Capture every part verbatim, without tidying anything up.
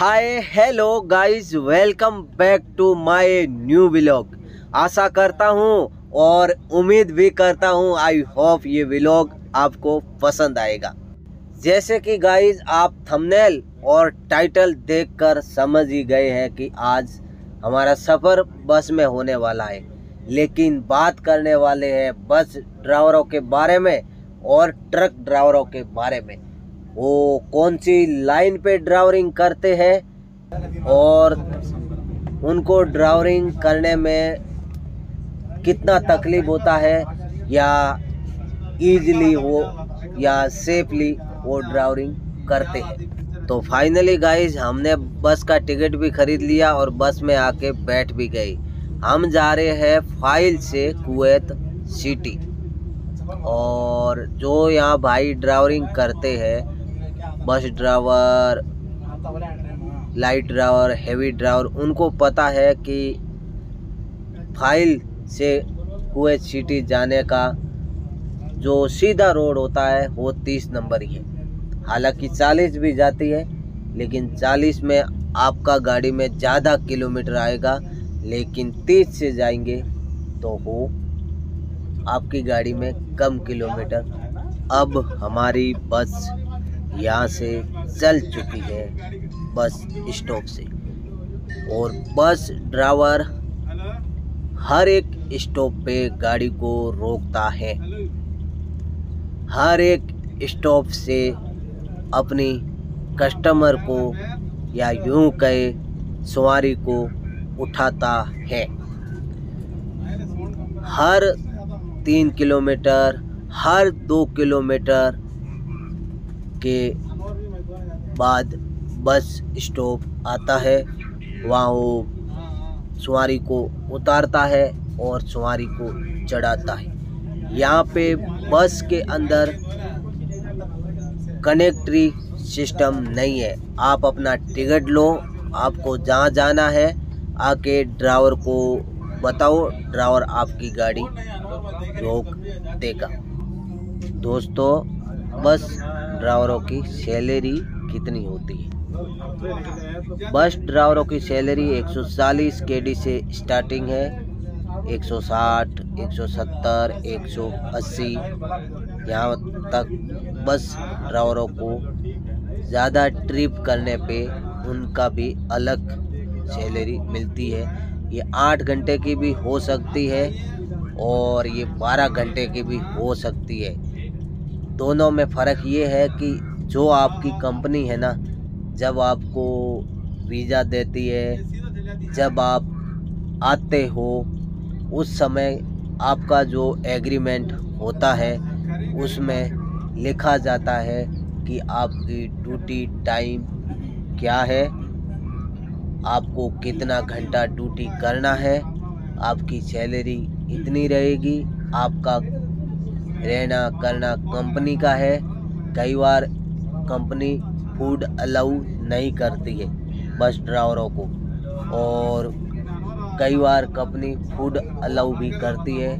Hi hello guys, welcome back to my new vlog. आशा करता हूँ और उम्मीद भी करता हूँ, आई होप ये व्लॉग आपको पसंद आएगा। जैसे कि गाइस आप थंबनेल और टाइटल देखकर समझ ही गए हैं कि आज हमारा सफ़र बस में होने वाला है, लेकिन बात करने वाले हैं बस ड्राइवरों के बारे में और ट्रक ड्राइवरों के बारे में। वो कौन सी लाइन पे ड्राइवरिंग करते हैं और उनको ड्राइवरिंग करने में कितना तकलीफ होता है या इजीली वो या सेफली वो ड्राइवरिंग करते हैं। तो फाइनली गाइज हमने बस का टिकट भी ख़रीद लिया और बस में आके बैठ भी गई। हम जा रहे हैं फाइल से कुवैत सिटी, और जो यहाँ भाई ड्राइवरिंग करते हैं, bus driver, light driver, heavy driver, उनको पता है कि फाइल से कुवैत सिटी जाने का जो सीधा रोड होता है वो तीस नंबर ही है। हालांकि चालीस भी जाती है, लेकिन चालीस में आपका गाड़ी में ज़्यादा किलोमीटर आएगा, लेकिन तीस से जाएंगे तो वो आपकी गाड़ी में कम किलोमीटर। अब हमारी बस यहाँ से चल चुकी है बस स्टॉप से, और बस ड्राइवर हर एक स्टॉप पे गाड़ी को रोकता है, हर एक स्टॉप से अपनी कस्टमर को या यूं कहे सवारी को उठाता है। हर तीन किलोमीटर, हर दो किलोमीटर के बाद बस स्टॉप आता है, वहाँ वो सवारी को उतारता है और सवारी को चढ़ाता है। यहाँ पे बस के अंदर कनेक्ट्री सिस्टम नहीं है। आप अपना टिकट लो, आपको जहाँ जाना है आके ड्राइवर को बताओ, ड्राइवर आपकी गाड़ी रोक देगा। दोस्तों, बस ड्राइवरों की सैलरी कितनी होती है? बस ड्राइवरों की सैलरी एक सौ चालीस केडी से स्टार्टिंग है, एक सौ साठ, एक सौ सत्तर, एक सौ अस्सी, यहाँ तक बस ड्राइवरों को ज़्यादा ट्रिप करने पे उनका भी अलग सैलरी मिलती है। ये आठ घंटे की भी हो सकती है और ये बारह घंटे की भी हो सकती है। दोनों में फ़र्क ये है कि जो आपकी कंपनी है ना, जब आपको वीज़ा देती है, जब आप आते हो, उस समय आपका जो एग्रीमेंट होता है उसमें लिखा जाता है कि आपकी ड्यूटी टाइम क्या है, आपको कितना घंटा ड्यूटी करना है, आपकी सैलरी इतनी रहेगी, आपका रहना करना कंपनी का है। कई बार कंपनी फूड अलाउ नहीं करती है बस ड्राइवरों को, और कई बार कंपनी फूड अलाउ भी करती है।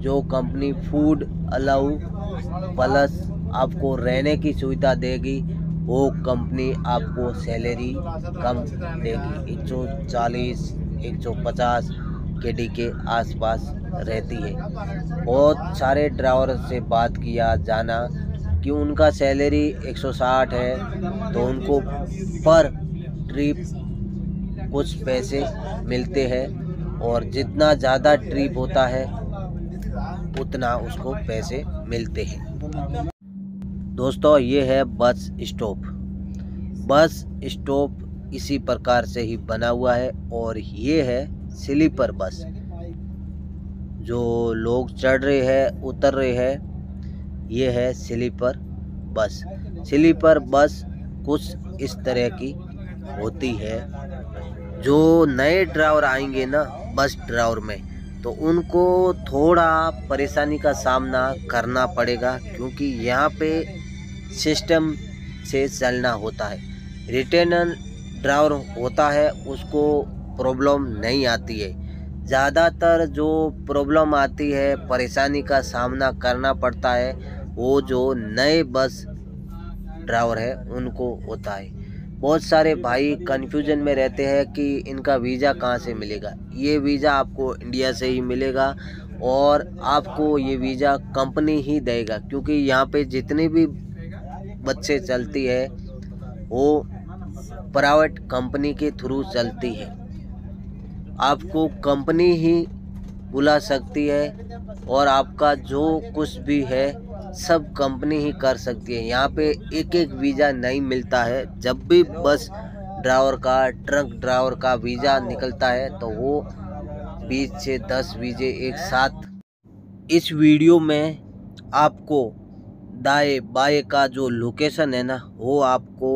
जो कंपनी फूड अलाउ प्लस आपको रहने की सुविधा देगी, वो कंपनी आपको सैलरी कम देगी। एक सौ चालीस, एक सौ पचास केडी के आसपास रहती है। बहुत सारे ड्राइवर से बात किया जाना कि उनका सैलरी एक सौ साठ है, तो उनको पर ट्रिप कुछ पैसे मिलते हैं, और जितना ज़्यादा ट्रिप होता है उतना उसको पैसे मिलते हैं। दोस्तों, ये है बस स्टॉप। बस स्टॉप इसी प्रकार से ही बना हुआ है, और ये है स्लीपर बस। जो लोग चढ़ रहे हैं, उतर रहे हैं, ये है स्लीपर बस। स्लीपर बस कुछ इस तरह की होती है। जो नए ड्राइवर आएंगे ना बस ड्राइवर में, तो उनको थोड़ा परेशानी का सामना करना पड़ेगा, क्योंकि यहाँ पे सिस्टम से चलना होता है। रिटेनर ड्राइवर होता है उसको प्रॉब्लम नहीं आती है। ज़्यादातर जो प्रॉब्लम आती है, परेशानी का सामना करना पड़ता है, वो जो नए बस ड्राइवर है उनको होता है। बहुत सारे भाई कन्फ्यूजन में रहते हैं कि इनका वीज़ा कहाँ से मिलेगा। ये वीज़ा आपको इंडिया से ही मिलेगा और आपको ये वीज़ा कंपनी ही देगा, क्योंकि यहाँ पे जितने भी बच्चे चलती है वो प्राइवेट कंपनी के थ्रू चलती है। आपको कंपनी ही बुला सकती है और आपका जो कुछ भी है सब कंपनी ही कर सकती है। यहाँ पे एक एक वीज़ा नहीं मिलता है। जब भी बस ड्राइवर का, ट्रक ड्राइवर का वीज़ा निकलता है तो वो बीस से दस वीज़े एक साथ। इस वीडियो में आपको दाएं बाएं का जो लोकेशन है ना वो आपको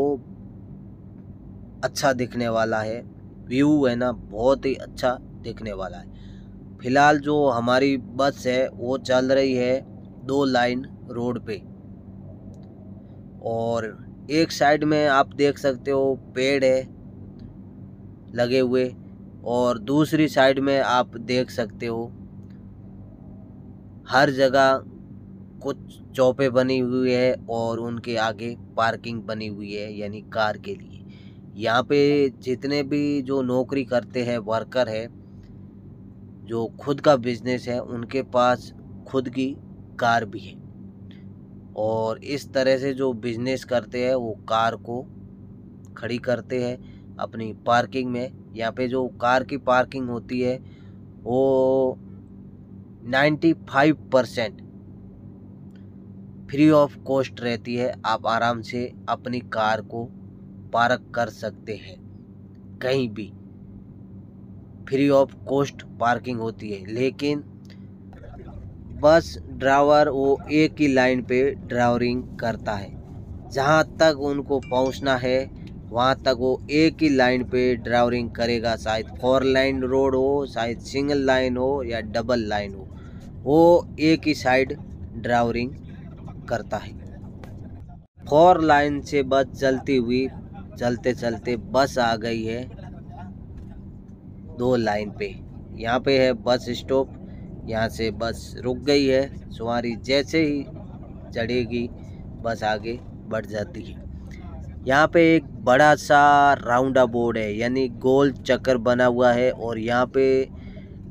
अच्छा दिखने वाला है, व्यू है ना बहुत ही अच्छा दिखने वाला है। फ़िलहाल जो हमारी बस है वो चल रही है दो लाइन रोड पे और एक साइड में आप देख सकते हो पेड़ है लगे हुए और दूसरी साइड में आप देख सकते हो हर जगह कुछ चौपे बनी हुई है और उनके आगे पार्किंग बनी हुई है यानी कार के लिए। यहाँ पे जितने भी जो नौकरी करते हैं वर्कर है, जो खुद का बिजनेस है, उनके पास खुद की कार भी है और इस तरह से जो बिजनेस करते हैं वो कार को खड़ी करते हैं अपनी पार्किंग में। यहाँ पे जो कार की पार्किंग होती है वो पचानवे परसेंट फ्री ऑफ कॉस्ट रहती है। आप आराम से अपनी कार को पार्क कर सकते हैं, कहीं भी फ्री ऑफ कॉस्ट पार्किंग होती है। लेकिन बस ड्राइवर वो एक ही लाइन पे ड्राइवरिंग करता है, जहाँ तक उनको पहुँचना है वहाँ तक वो एक ही लाइन पे ड्राइवरिंग करेगा। शायद फोर लाइन रोड हो, शायद सिंगल लाइन हो या डबल लाइन हो, वो एक ही साइड ड्राइवरिंग करता है। फोर लाइन से बस चलती हुई चलते चलते बस आ गई है दो लाइन पे। यहाँ पे है बस स्टॉप, यहाँ से बस रुक गई है। सवारी जैसे ही चढ़ेगी बस आगे बढ़ जाती है। यहाँ पे एक बड़ा सा राउंड अबाउट है यानी गोल चक्कर बना हुआ है और यहाँ पे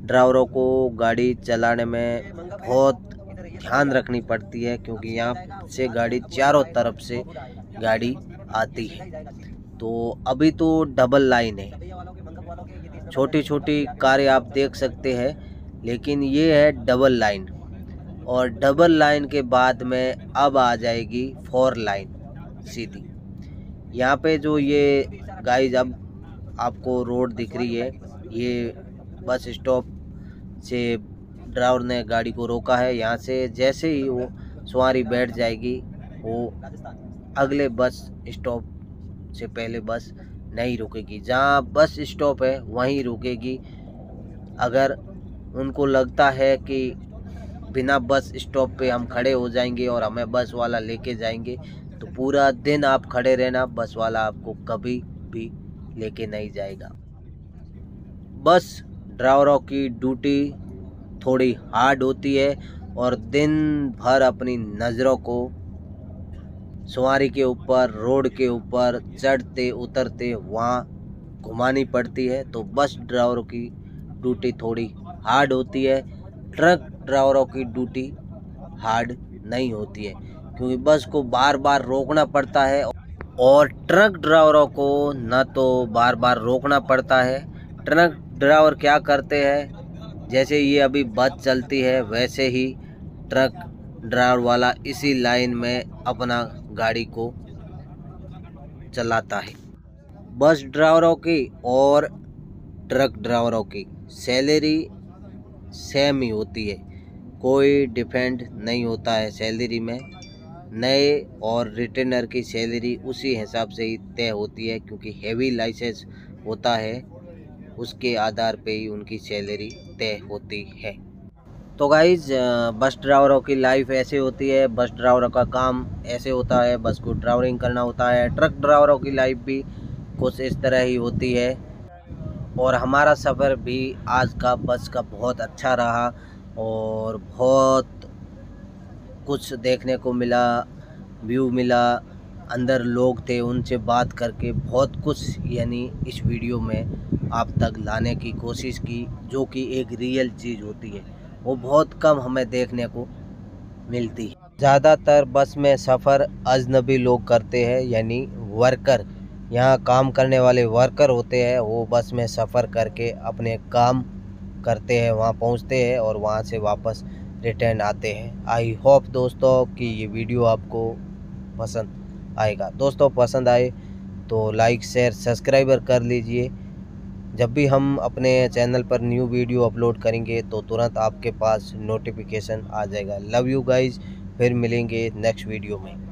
ड्राइवरों को गाड़ी चलाने में बहुत ध्यान रखनी पड़ती है क्योंकि यहाँ से गाड़ी चारों तरफ से गाड़ी आती है। तो अभी तो डबल लाइन है, छोटी छोटी कारें आप देख सकते हैं, लेकिन ये है डबल लाइन और डबल लाइन के बाद में अब आ जाएगी फोर लाइन सीधी। यहाँ पे जो ये गाइस अब आपको रोड दिख रही है, ये बस स्टॉप से ड्राइवर ने गाड़ी को रोका है। यहाँ से जैसे ही वो सवारी बैठ जाएगी वो अगले बस स्टॉप से पहले बस नहीं रुकेगी, जहाँ बस स्टॉप है वहीं रुकेगी। अगर उनको लगता है कि बिना बस स्टॉप पे हम खड़े हो जाएंगे और हमें बस वाला लेके जाएंगे, तो पूरा दिन आप खड़े रहना, बस वाला आपको कभी भी लेके नहीं जाएगा। बस ड्राइवरों की ड्यूटी थोड़ी हार्ड होती है और दिन भर अपनी नज़रों को सवारी के ऊपर, रोड के ऊपर चढ़ते उतरते वहाँ घुमानी पड़ती है। तो बस ड्राइवरों की ड्यूटी थोड़ी हार्ड होती है, ट्रक ड्राइवरों की ड्यूटी हार्ड नहीं होती है क्योंकि बस को बार बार रोकना पड़ता है और ट्रक ड्राइवरों को न तो बार बार रोकना पड़ता है। ट्रक ड्राइवर क्या करते हैं, जैसे ये अभी बस चलती है वैसे ही ट्रक ड्राइवर वाला इसी लाइन में अपना गाड़ी को चलाता है। बस ड्राइवरों की और ट्रक ड्राइवरों की सैलरी सेम ही होती है, कोई डिफेंड नहीं होता है सैलरी में। नए और रिटर्नर की सैलरी उसी हिसाब से ही तय होती है क्योंकि हेवी लाइसेंस होता है, उसके आधार पे ही उनकी सैलरी तय होती है। तो गाइज बस ड्राइवरों की लाइफ ऐसे होती है, बस ड्राइवरों का काम ऐसे होता है, बस को ड्राइवरिंग करना होता है। ट्रक ड्राइवरों की लाइफ भी कुछ इस तरह ही होती है और हमारा सफ़र भी आज का बस का बहुत अच्छा रहा और बहुत कुछ देखने को मिला, व्यू मिला, अंदर लोग थे, उनसे बात करके बहुत कुछ यानी इस वीडियो में आप तक लाने की कोशिश की, जो कि एक रियल चीज़ होती है, वो बहुत कम हमें देखने को मिलती है। ज़्यादातर बस में सफ़र अजनबी लोग करते हैं, यानी वर्कर, यहाँ काम करने वाले वर्कर होते हैं, वो बस में सफ़र करके अपने काम करते हैं, वहाँ पहुँचते हैं और वहाँ से वापस रिटर्न आते हैं। आई होप दोस्तों कि ये वीडियो आपको पसंद आएगा। दोस्तों पसंद आए तो लाइक शेयर सब्सक्राइबर कर लीजिए। जब भी हम अपने चैनल पर न्यू वीडियो अपलोड करेंगे तो तुरंत आपके पास नोटिफिकेशन आ जाएगा। लव यू गाइज, फिर मिलेंगे नेक्स्ट वीडियो में।